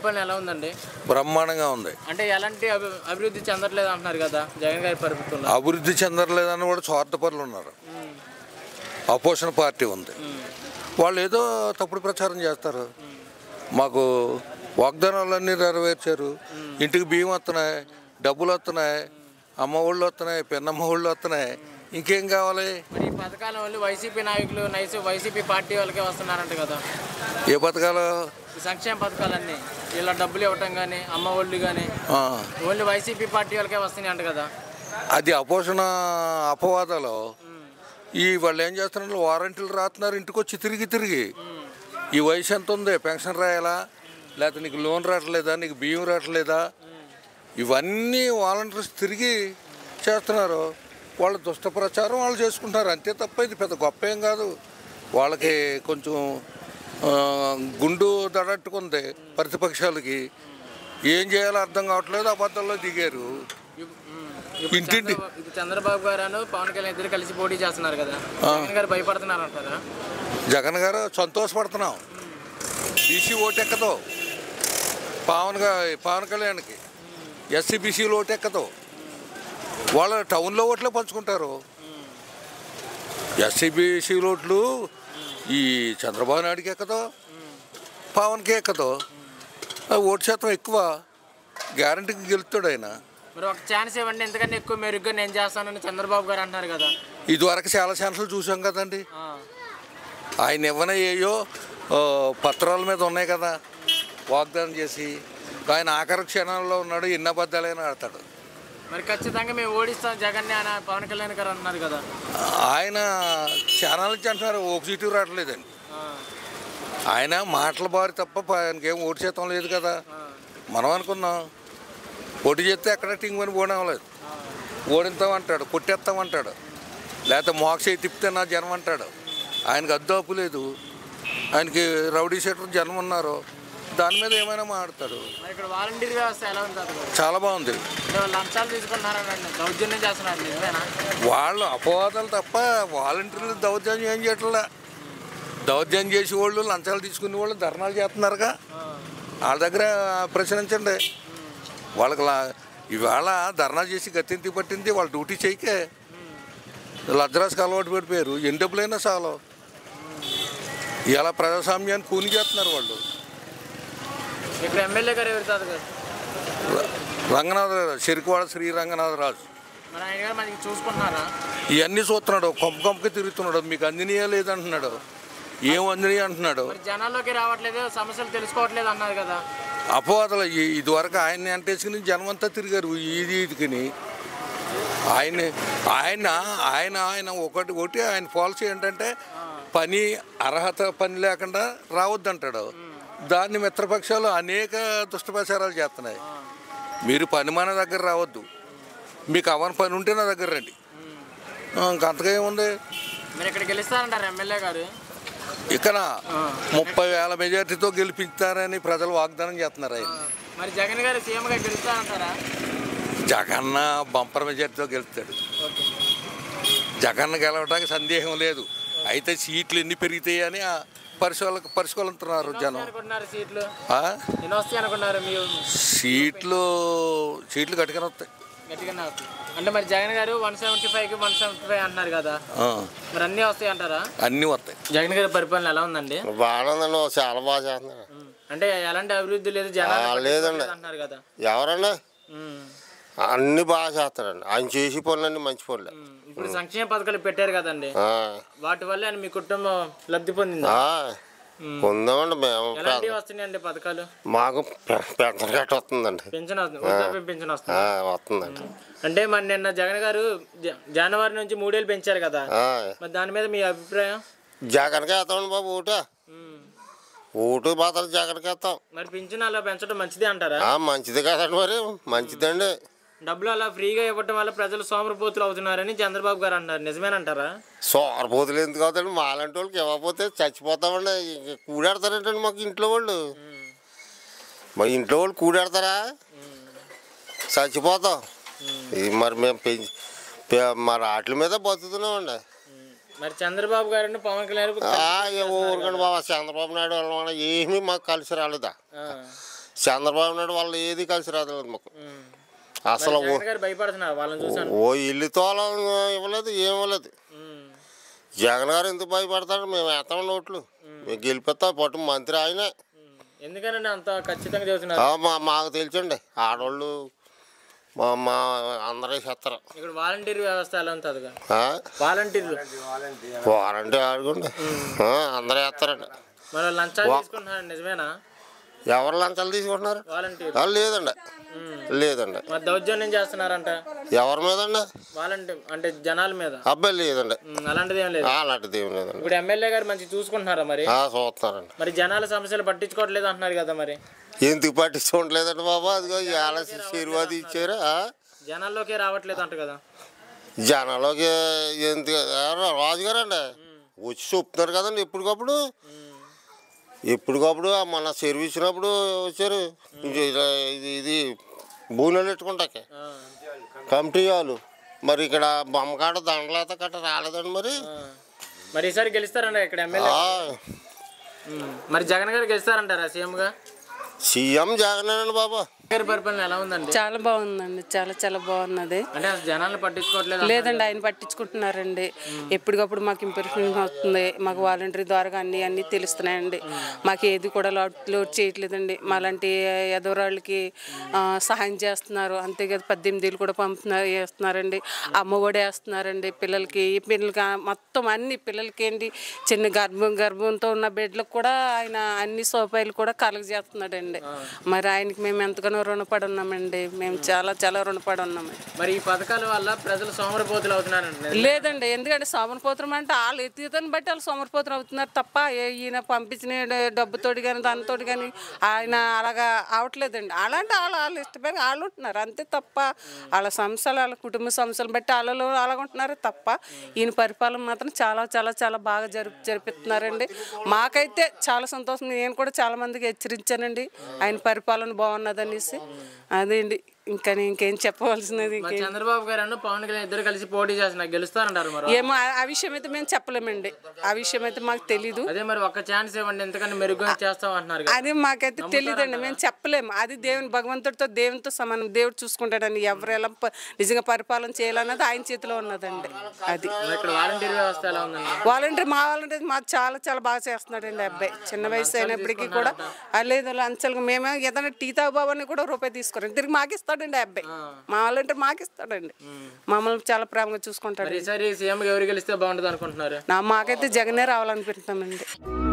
పరిపాలన ఎలా ఉందండి? బ్రహ్మాండంగా ఉంది. అంటే ఎలాంటి అభివృద్ధి చెందట్లేదు అంటున్నారు కదా జగన్ గారి పరిపాలన? అభివృద్ధి చెందట్లేదని కూడా స్వార్థపరులు ఉన్నారు. అపోజిషన్ పార్టీ ఉంది, వాళ్ళు ఏదో తప్పుడు ప్రచారం చేస్తారు. మాకు వాగ్దానాలన్నీ నెరవేర్చారు, ఇంటికి బియ్యం వస్తున్నాయి, డబ్బులు వస్తున్నాయి, అమ్మ ఒళ్ళు వస్తున్నాయి, పెన్నమ్మ ఒళ్ళు వస్తున్నాయి, ఇంకేం కావాలి? మరి ఈ పథకాల వల్ల వైసీపీ నాయకులు వైసీపీ పార్టీ వాళ్ళకే వస్తున్నారంట కదా. ఏ పథకాలు? సంక్షేమ పథకాలన్నీ ఇలా డబ్బులు ఇవ్వటం కానీ అమ్మ ఒళ్ళు కానీ ఓన్లీ వైసీపీ పార్టీ వాళ్ళకే వస్తున్నాయి అంట కదా. అది అపోషణ అపవాదాలు. ఈ వాళ్ళు ఏం చేస్తున్నారు, వారంటీలు రాస్తున్నారు ఇంటికి వచ్చి తిరిగి. ఈ వయసు ఎంత ఉంది, పెన్షన్ రాయాలా, లేకపోతే నీకు లోన్ రావట్లేదా, నీకు బియ్యం రావట్లేదా, ఇవన్నీ వాలంటీర్స్ తిరిగి చేస్తున్నారు. వాళ్ళు దుష్ట ప్రచారం వాళ్ళు చేసుకుంటున్నారు అంతే తప్ప ఇది పెద్ద గొప్ప ఏం కాదు. వాళ్ళకి కొంచెం గుండు దడట్టుకుంది ప్రతిపక్షాలకి, ఏం చేయాలో అర్థం కావట్లేదు, అబద్ధాల్లో దిగారు. ఇంటింటి చంద్రబాబు గారు పవన్ కళ్యాణ్ ఇద్దరు కలిసి పోటీ చేస్తున్నారు కదా, జగన్ గారు భయపడుతున్నారు అంటారా? జగన్ గారు సంతోషపడుతున్నాం, బీసీ ఓటు ఎక్కదు పవన్ కళ్యాణ్కి, ఎస్సీ బీసీలు ఓటు ఎక్కదు. వాళ్ళ టౌన్లో ఓట్లే పంచుకుంటారు, ఎస్సీ బీసీలు ఓట్లు ఈ చంద్రబాబు నాయుడుకి ఎక్కదు, పవన్కి ఎక్కదు. ఓటు శాతం ఎక్కువ, గ్యారంటీకి గెలుస్తాడు ఆయన. మరి ఒక ఛాన్స్ ఇవ్వండి, ఎందుకంటే ఎక్కువ మెరుగ్గా నేను చేస్తానని చంద్రబాబు గారు అంటున్నారు కదా. ఇదివరకు చాలా ఛాన్సులు చూసాం కదండి, ఆయన ఇవ్వనయ్యో పత్రాల మీద ఉన్నాయి కదా వాగ్దానం చేసి. ఆయన ఆఖరి క్షణంలో ఉన్నాడు, ఎన్ని అబద్ధాలైనా ఆడతాడు. మరి ఖచ్చితంగా మేము ఓడిస్తాం జగన్ని ఆయన పవన్ కళ్యాణ్ గారు అన్నారు కదా. ఆయన ఛానల్ నుంచి అంటున్నారు, ఒక సీటు రావట్లేదండి. ఆయన మాటల బారి తప్ప ఆయనకేం ఓటు శాతం లేదు కదా. మనం అనుకున్నాం పొట్టి చేస్తే ఎక్కడ టింగుని ఓడవలేదు, ఓడిస్తామంటాడు, కొట్టేస్తామంటాడు, లేకపోతే మోక్ష తిప్పితే నా జనం అంటాడు. ఆయనకు అద్దాపు లేదు, ఆయనకి రౌడీ షెటర్ జనం ఉన్నారు, దాని మీద ఏమైనా మాట్లాడతాడు. చాలా బాగుంది. వాళ్ళు అపవాదాలు తప్ప వాలంటీర్లు దౌర్జన్యం ఏం చేయట్లా. దౌర్జన్యం చేసే వాళ్ళు, లంచాలు తీసుకునే వాళ్ళు ధర్నాలు చేస్తున్నారుగా, వాళ్ళ దగ్గర ప్రశ్నించండి. వాళ్ళకి ఇవాళ ధర్నా చేసి గతింతి పట్టింది, వాళ్ళు డ్యూటీ చేయకే లద్రాసుకు అలవాటు పడిపోయారు. ఎన్ని డబ్బులైనా చాలు, ఇలా ప్రజాస్వామ్యాన్ని కూని చేస్తున్నారు వాళ్ళు. ఇక్కడ ఎమ్మెల్యే గారు ఎవరు? రంగనాథరాజు, చెరుకువాడ శ్రీ రంగనాథరాజు. ఇవన్నీ చూస్తున్నాడు, కొంప కొంపకి తిరుగుతున్నాడు, మీకు అందినీయా లేదంటున్నాడు, ఏం అందినీయా అంటున్నాడు, జనాల్లోకి రావట్లేదు, సమస్యలు తెలుసుకోవట్లేదు అన్నారు కదా. అపవాదలు. ఇదివరకు ఆయన్ని అంటేసుకుని జనమంతా తిరిగారు ఈదికిని. ఆయన ఆయన ఆయన ఆయన ఒకటి ఒకటి ఆయన పాలసీ ఏంటంటే పని అర్హత పని లేకుండా రావద్దంటాడు. దాన్ని మిత్రపక్షాలు అనేక దుష్టప్రచారాలు చేస్తున్నాయి. మీరు పని మన దగ్గర రావద్దు, మీకు అవన పని ఉంటే నా దగ్గర రండి, అంతగా ఏముంది. మీరు ఇక్కడ గెలుస్తారంటారు ఎమ్మెల్యే గారు? ఇక్కడ 30,000 మెజార్టీతో గెలిపిస్తారని ప్రజలు వాగ్దానం చేస్తున్నారు ఆయన. మరి జగన్ గారు సీఎంగా గెలుస్తారంటారా? జగన్న బంపర్ మెజార్టీతో గెలుస్తాడు. జగన్ గెలవడానికి సందేహం లేదు. అయితే సీట్లు ఎన్ని పెరుగుతాయని పరిశీలిస్తున్నారు జనం. సీట్లు గట్టిగానే వస్తాయి. అంటే మరి జగన్ గారు 175 అంటున్నారు కదా, మరి అన్ని వస్తాయి అంటారా? అన్ని వస్తాయి. జగన్ గారి పరిపాలన ఎలా ఉందండి? బాగుందండి, చాలా బాగా చేస్తున్నారు. అంటే ఎలాంటి అభివృద్ధి లేదు, జనాలు లేదండి అంటున్నారు కదా. ఎవరన్నా అన్ని బాగా చేస్తారండి, ఆయన చేసి పనులన్నీ మంచి పనులే. ఇప్పుడు సంక్షేమ పథకాలు పెట్టారు కదండి, వాటి వల్ల మీ కుటుంబం లబ్ధి పొందింది పొందామండి. మేము వస్తున్నాయండి పథకాలు, మాకు పెన్షన్ గట్ట వస్తుందండి, పెన్షన్ వస్తుందండి. అంటే మరి నిన్న జగన్ గారు జనవరి నుంచి 3,000 పెంచారు కదా, మరి దాని మీద మీ అభిప్రాయం? జగన్కి వేస్తామండి బాబు ఓటు మాత్రం జగన్కి వేస్తాం. మరి పెన్షన్ అలా పెంచడం మంచిదే అంటారా? మంచిది కాదండి, మరి మంచిదండి. డబ్బులు అలా ఫ్రీగా ఇవ్వటం వల్ల ప్రజలు సోమరపోతులు అవుతున్నారని చంద్రబాబు గారు అన్నారు, నిజమేనంటారా? సోమరపోతులు ఎందుకు అవుతాడు, మాలాంటి వాళ్ళకి ఇవ్వకపోతే చచ్చిపోతామండి. కూడాడతారంటండి మాకు ఇంట్లో వాళ్ళు, మా ఇంట్లో వాళ్ళు కూడాడతారా, చచ్చిపోతాం. మరి మేము మరి వాటి మీద బతుకుతున్నామండి. మరి చంద్రబాబు గారు పవన్ కళ్యాణ్ ఊరుకండి బాబా, చంద్రబాబు నాయుడు వల్ల ఏమీ మాకు కలిసి రాలేదా? చంద్రబాబు నాయుడు వాళ్ళు ఏది కలిసి రాదు మాకు. అసలు ఓ ఇల్లు తోలం ఇవ్వలేదు, ఏమి ఇవ్వలేదు. జగన్ గారు ఎందుకు భయపడతాడు? మేము వేస్తాం ఓట్లు, మేము గెలిపిస్తాం, పట్టు మంత్రి ఆయనే. మాకు తెలుసండి, ఆడవాళ్ళు మా అందరూ చెప్తారు. వాలంటీర్ వ్యవస్థ వాలంటీర్ ఆడుకోండి అందరూ చేస్తారండి. ఎవరు లంచాలు తీసుకుంటున్నారు? లేదండి లేదండి. దౌర్జన్యం చేస్తున్నారంట ఎవరి మీద అండి? వాలంటీర్ అంటే జనాల మీద. అబ్బాయి లేదండి, అలాంటిది ఏం లేదు, అలాంటిది ఏం లేదు. ఇప్పుడు ఎమ్మెల్యే గారు మంచి చూసుకుంటున్నారా? మరి చూస్తున్నారండి. మరి జనాల సమస్యలు పట్టించుకోవట్లేదు అంటున్నారు కదా, మరి ఎందుకు పట్టించుకోవట్లేదండి బాబా? అదిగో ఆశీర్వాదం ఇచ్చారు, జనాల్లోకి రావట్లేదు అంట కదా. జనాల్లోకి ఎందుకు రాజుగారండి వచ్చి చూపుతున్నారు కదండి ఎప్పటికప్పుడు ఎప్పటికప్పుడు. మన సర్వీస్ ఉన్నప్పుడు వచ్చారు, ఇది భూములు పెట్టుకుంటాకే కమిటీ వాళ్ళు. మరి ఇక్కడ బొమ్మకాడ దండలతో కట్ట రాలేదండి. మరి మరి ఈసారి గెలుస్తారండి ఇక్కడ ఎమ్మెల్యే? మరి జగన్ గారు గెలుస్తారంటారా సీఎంగా? సీఎం జగన్ అండి బాబా. పరిపాలన ఎలా ఉందండి? చాలా బాగుందండి, చాలా చాలా బాగున్నది. అంటే జనాలు పట్టించుకోవట్లేదు లేదండి, ఆయన పట్టించుకుంటున్నారండి. ఎప్పటికప్పుడు మాకు ఇంప్రూవ్మెంట్ అవుతుంది, మాకు వాలంటీర్ ద్వారా అన్నీ తెలుస్తున్నాయండి. మాకు ఏది కూడా లోడ్ చేయట్లేదండి. మాలాంటి ఎదవరాళ్ళకి సహాయం చేస్తున్నారు, అంతేకాదు 18 ఏళ్ళు కూడా వేస్తున్నారండి. అమ్మఒడి వేస్తున్నారండి పిల్లలకి, ఈ పిల్లలకి మొత్తం అన్ని పిల్లలకి ఏంటి చిన్న గర్భంతో ఉన్న బిడ్డలకు కూడా ఆయన అన్ని సౌకర్యాలు కూడా కలుగజేస్తున్నాడండి. మరి ఆయనకి మేము ఎంతగానో రుణపడి ఉన్నామండి, మేము చాలా చాలా రుణపడి ఉన్నాము. మరి ఈ పథకాల వల్ల ప్రజలు సోమరిపోతులు అవుతున్నారండి? లేదండి, ఎందుకంటే సోమరిపోతులు అంటే వాళ్ళు ఎత్తుతాన్ని బట్టి వాళ్ళు సోమరిపోతులు అవుతున్నారు తప్ప ఈయన పంపించిన డబ్బుతోటి కానీ దానితోటి కానీ ఆయన అలాగా అవట్లేదండి. అలాంటి వాళ్ళు ఇష్టపడి వాళ్ళు ఉంటున్నారు అంతే తప్ప, వాళ్ళ సంస్థలు వాళ్ళ కుటుంబ సంస్థలు బట్టి వాళ్ళు అలాగుంటున్నారు తప్ప, ఈయన పరిపాలన మాత్రం చాలా చాలా చాలా బాగా జరిపిస్తున్నారండి. మాకైతే చాలా సంతోషం. నేను కూడా చాలా మందికి హెచ్చరించానండి ఆయన పరిపాలన బాగున్నదని. అదేండి ఇంకా ఇంకేం చెప్పవలసినది? చంద్రబాబు గారు పవన్ కళ్యాణ్ ఇద్దరు కలిసి పోటీ చేస్తున్నా గెలుస్తారంటారు? మరి ఏమో ఆ విషయం అయితే మేము చెప్పలేమండి, ఆ విషయం అయితే మాకు తెలీదు. అదే మరి ఒక ఛాన్స్ ఇవ్వండి, ఎందుకంటే మెరుగ్గా చేస్తామంటున్నారు. అదే మాకైతే తెలీదండి, మేము చెప్పలేము. అది దేవుని భగవంతుడితో దేవునితో సమానం, దేవుడు చూసుకుంటాడని. ఎవరు ఎలా నిజంగా పరిపాలన చేయాలన్నది ఆయన చేతిలో ఉన్నదండి. అది వాలంటీర్ వ్యవస్థ ఎలా ఉందండి? వాలంటీర్ మా వాలంటీర్ మాకు చాలా చాలా బాగా చేస్తున్నాడండి. అబ్బాయి చిన్న వయసు అయినప్పటికీ కూడా లేదు అంచలుగా. మేమే ఏదైనా టీ తాగుబాబు కూడా రూపాయి తీసుకోరండి, తిరిగి మాకు ఇస్తాం అబ్బాయి. మా వాళ్ళంటే మాకు ఇస్తాడండి, మమ్మల్ని చాలా ప్రేమగా చూసుకుంటాడు. మాకైతే జగనే రావాలనిపిస్తామండి.